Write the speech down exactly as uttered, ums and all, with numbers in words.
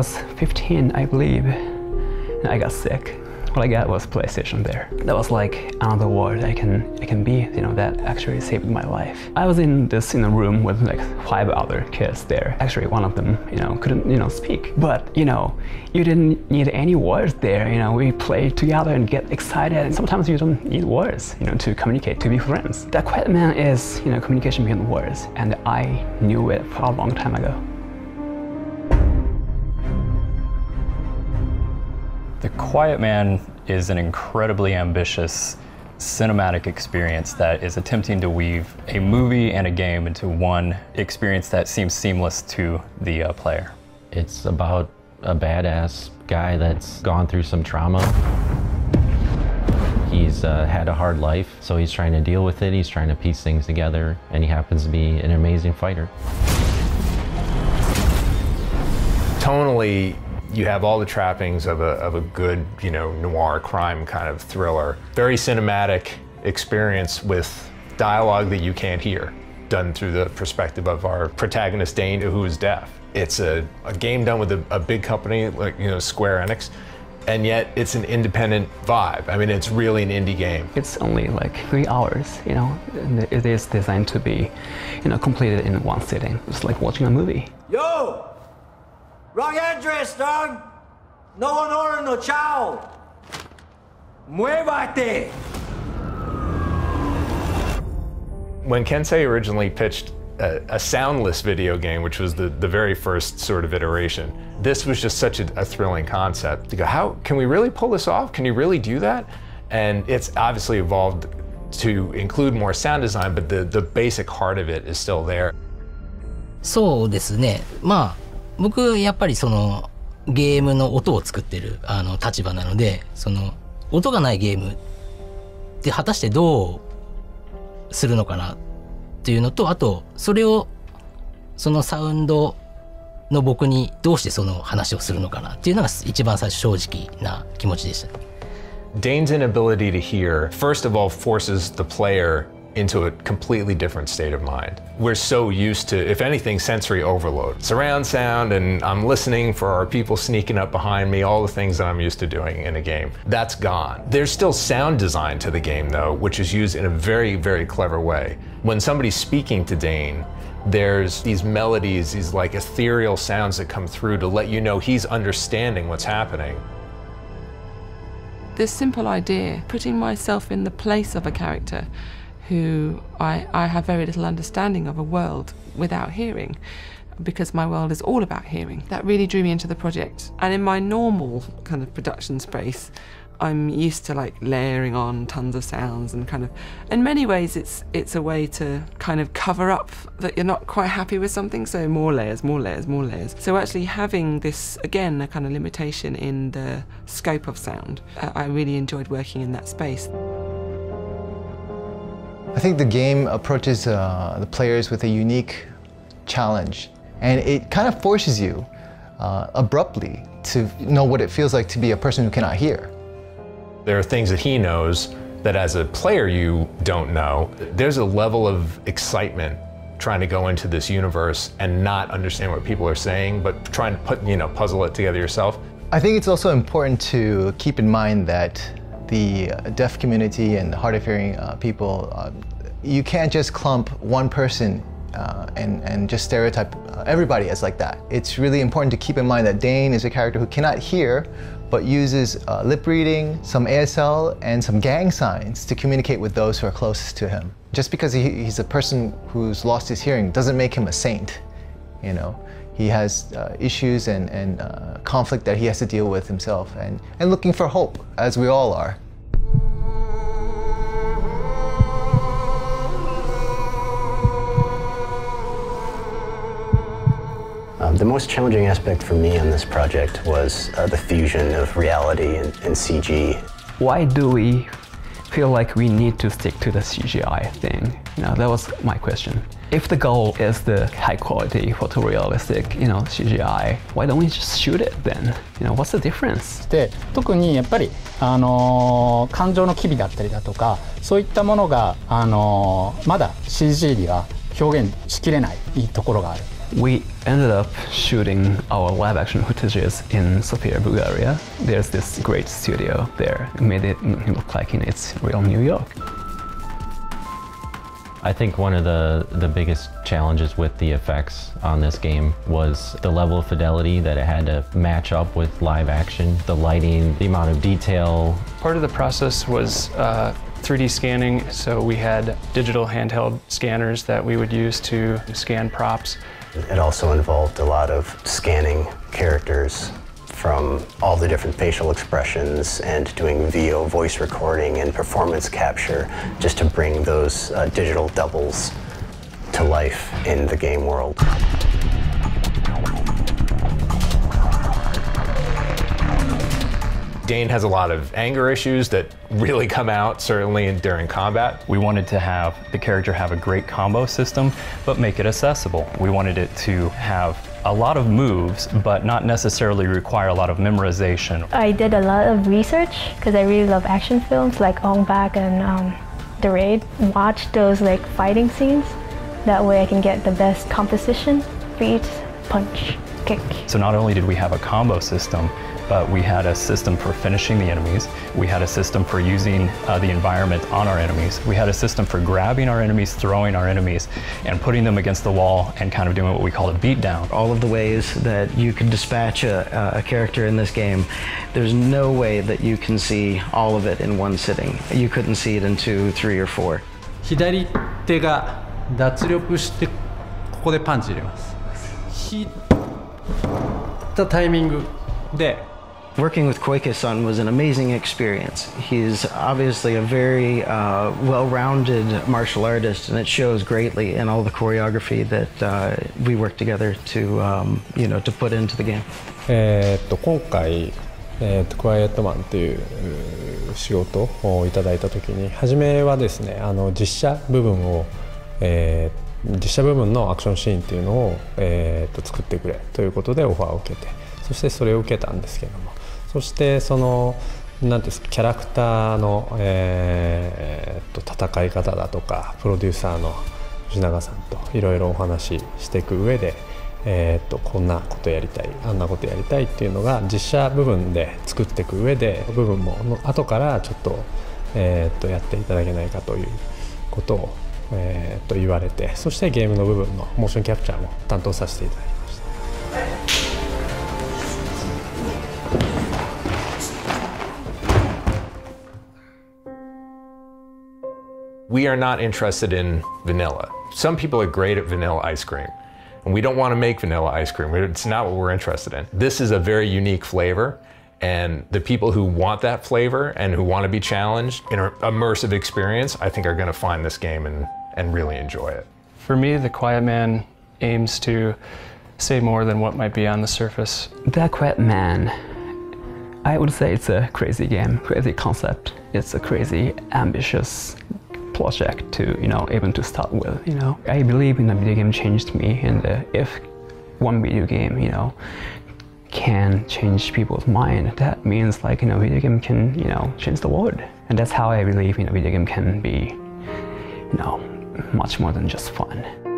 was fifteen, I believe, and I got sick. What I got was PlayStation there. That was like another world I can I can be, you know, that actually saved my life. I was in this in a room with like five other kids there. Actually, one of them, you know, couldn't, you know, speak. But, you know, you didn't need any words there, you know, we played together and get excited. And sometimes you don't need words, you know, to communicate, to be friends. The Quiet Man is, you know, communication beyond words. And I knew it for a long time ago. The Quiet Man is an incredibly ambitious cinematic experience that is attempting to weave a movie and a game into one experience that seems seamless to the uh, player. It's about a badass guy that's gone through some trauma. He's uh, had a hard life, so he's trying to deal with it, he's trying to piece things together, and he happens to be an amazing fighter. Tonally, you have all the trappings of a, of a good, you know, noir crime kind of thriller. Very cinematic experience with dialogue that you can't hear, done through the perspective of our protagonist, Dane, who is deaf. It's a, a game done with a, a big company like, you know, Square Enix, and yet it's an independent vibe. I mean, it's really an indie game. It's only like three hours, you know, and it is designed to be, you know, completed in one sitting. It's like watching a movie. Yo! Wrong address, dog! No one ordered no chow! Muevate! When Kensei originally pitched a, a soundless video game, which was the, the very first sort of iteration, this was just such a, a thrilling concept. To go, how can we really pull this off? Can you really do that? And it's obviously evolved to include more sound design, but the, the basic heart of it is still there. そうですね。まあ 僕やっぱりそのゲームの音を作ってるあの立場なので、その音がないゲームって果たしてどうするのかなっていうのと、あとそれをそのサウンドの僕にどうしてその話をするのかなっていうのが一番最初正直な気持ちでした。Dane's inability to hear, first of all, forces the player into a completely different state of mind. We're so used to, if anything, sensory overload. Surround sound, and I'm listening for our people sneaking up behind me, all the things that I'm used to doing in a game. That's gone. There's still sound design to the game, though, which is used in a very, very clever way. When somebody's speaking to Dane, there's these melodies, these like ethereal sounds that come through to let you know he's understanding what's happening. This simple idea, putting myself in the place of a character, who I, I have very little understanding of a world without hearing, because my world is all about hearing. That really drew me into the project. And in my normal kind of production space, I'm used to like layering on tons of sounds and kind of, in many ways it's, it's a way to kind of cover up that you're not quite happy with something, so more layers, more layers, more layers. So actually having this, again, a kind of limitation in the scope of sound, uh, I really enjoyed working in that space. I think the game approaches uh, the players with a unique challenge, and it kind of forces you uh, abruptly to know what it feels like to be a person who cannot hear. There are things that he knows that as a player you don't know. There's a level of excitement trying to go into this universe and not understand what people are saying, but trying to put, you know, puzzle it together yourself. I think it's also important to keep in mind that the deaf community and the hard of hearing uh, people, uh, you can't just clump one person uh, and, and just stereotype uh, everybody as like that. It's really important to keep in mind that Dane is a character who cannot hear, but uses uh, lip reading, some A S L, and some gang signs to communicate with those who are closest to him. Just because he, he's a person who's lost his hearing doesn't make him a saint, you know. He has uh, issues and, and uh, conflict that he has to deal with himself, and, and looking for hope, as we all are. Um, the most challenging aspect for me on this project was uh, the fusion of reality and, and C G. Why do we feel like we need to stick to the C G I thing? You know, that was my question. If the goal is the high-quality, photorealistic, you know, C G I, why don't we just shoot it then? You know, what's the difference? で、特にやっぱりあの感情の機微だったりだとか、そういったものがあのまだ C G では表現しきれないところがある。we ended up shooting our live action footages in Sofia, Bulgaria. There's this great studio there. It made it look like in it's real New York. I think one of the, the biggest challenges with the effects on this game was the level of fidelity that it had to match up with live action, the lighting, the amount of detail. Part of the process was uh, three D scanning, so we had digital handheld scanners that we would use to scan props. It also involved a lot of scanning characters from all the different facial expressions and doing V O voice recording and performance capture just to bring those uh, digital doubles to life in the game world. Dane has a lot of anger issues that really come out, certainly during combat. We wanted to have the character have a great combo system, but make it accessible. We wanted it to have a lot of moves, but not necessarily require a lot of memorization. I did a lot of research because I really love action films like Ong Bak and um, The Raid. Watch those like fighting scenes. That way I can get the best composition for each punch, kick. So not only did we have a combo system, but we had a system for finishing the enemies. We had a system for using uh, the environment on our enemies. We had a system for grabbing our enemies, throwing our enemies, and putting them against the wall and kind of doing what we call a beatdown. All of the ways that you can dispatch a, a character in this game, there's no way that you can see all of it in one sitting. You couldn't see it in two, three, or four. 左手が脱力してここでパンチ入れます。引いたタイミングで Working with Koike-san was an amazing experience. He's obviously a very uh, well-rounded martial artist, and it shows greatly in all the choreography that uh, we worked together to, um, you know, to put into the game. えっと、今回、えっと、クワイエットマンっていう仕事をいただいたときに、初めはですね、あの実写部分を、えー、実写部分のアクションシーンっていうのを、えー、っと作ってくれということでオファーを受けて、そしてそれを受けたんですけども。 そしてそのなんですかキャラクターの、えー、と戦い方だとかプロデューサーの吉永さんといろいろお話ししていく上で、えー、とこんなことやりたいあんなことやりたいっていうのが実写部分で作っていく上で部分も後からちょっ と,、えー、とやっていただけないかということを、えー、と言われてそしてゲームの部分のモーションキャプチャーも担当させていただきました。 We are not interested in vanilla. Some people are great at vanilla ice cream, and we don't want to make vanilla ice cream. It's not what we're interested in. This is a very unique flavor, and the people who want that flavor and who want to be challenged in an immersive experience, I think are going to find this game and, and really enjoy it. For me, The Quiet Man aims to say more than what might be on the surface. The Quiet Man. I would say it's a crazy game, crazy concept. It's a crazy, ambitious project to, you know, even to start with, you know. I believe in the video game changed me, and uh, if one video game, you know, can change people's mind, that means like, you know, video game can, you know, change the world. And that's how I believe, you know, video game can be, you know, much more than just fun.